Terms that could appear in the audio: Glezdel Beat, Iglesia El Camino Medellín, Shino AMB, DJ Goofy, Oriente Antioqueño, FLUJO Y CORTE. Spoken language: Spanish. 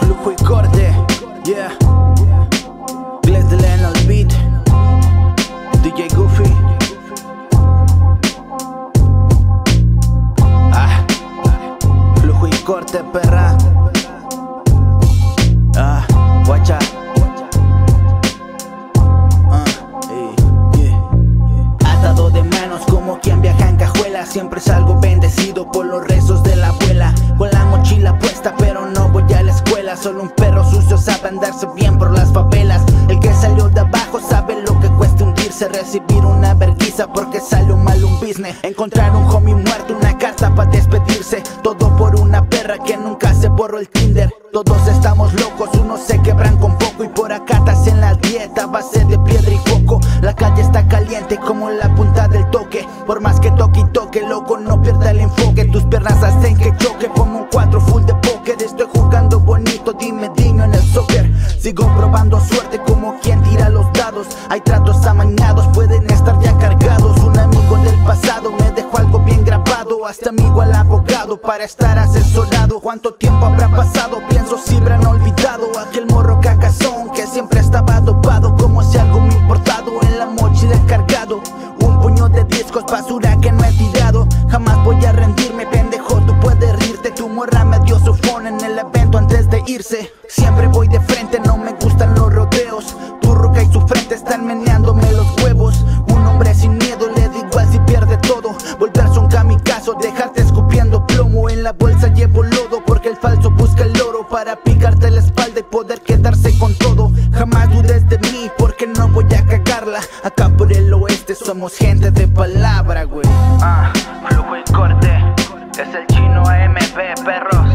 Flujo y corte, yeah. Glezdel Beat, DJ Goofy. Flujo y corte, perra. Guacha. Atado de manos como quien viaja en cajuela. Siempre salgo bendecido por los rezos de la abuela. Con la mochila puesta pero no voy a la escuela. Solo un perro sucio sabe andarse bien por las favelas. El que salió de abajo sabe lo que cuesta hundirse. Recibir una vergüenza porque salió mal un business. Encontrar un homie muerto, una carta para despedirse. Todo por una perra que nunca se borró el Tinder. Todos estamos locos, unos se quebran con poco. Y por acá te hacen la dieta base de piedra y coco. La calle está caliente como la punta del toque. Por más que toque y toque, loco, no pierda el enfoque. Tus piernas hacen que choque como un 4 full de póker. Estoy jugando bonito, dime digno en el soccer. Sigo probando suerte como quien tira los dados. Hay tratos amañados, pueden estar ya cargados. Un amigo del pasado me dejó algo bien grabado. Hasta amigo al abogado para estar asesorado. ¿Cuánto tiempo habrá pasado? Pienso si habrán olvidado aquel morro cacazón que siempre estaba dopado. Como si algo me importado. En la mochila cargado un puño de discos, basura que no he tirado. Jamás voy a rendirme, pendejo, tú puedes rirte. Tu morra me dio su phone en el evento antes de irse. Siempre voy de frente, no me gustan los rodeos. Tu roca y su frente están meneándome los huevos. Un hombre sin miedo, le digo así pierde todo. Volverse un kamikazo, dejarte escupiendo plomo. En la bolsa llevo lodo porque el falso busca el oro. Para picarte la espalda y poder quedarse con todo. Jamás dudes de mí porque no voy a cagarla. Acá por el oeste somos gente de palabra, güey. Flujo y corte, es el Shino AMB, perros.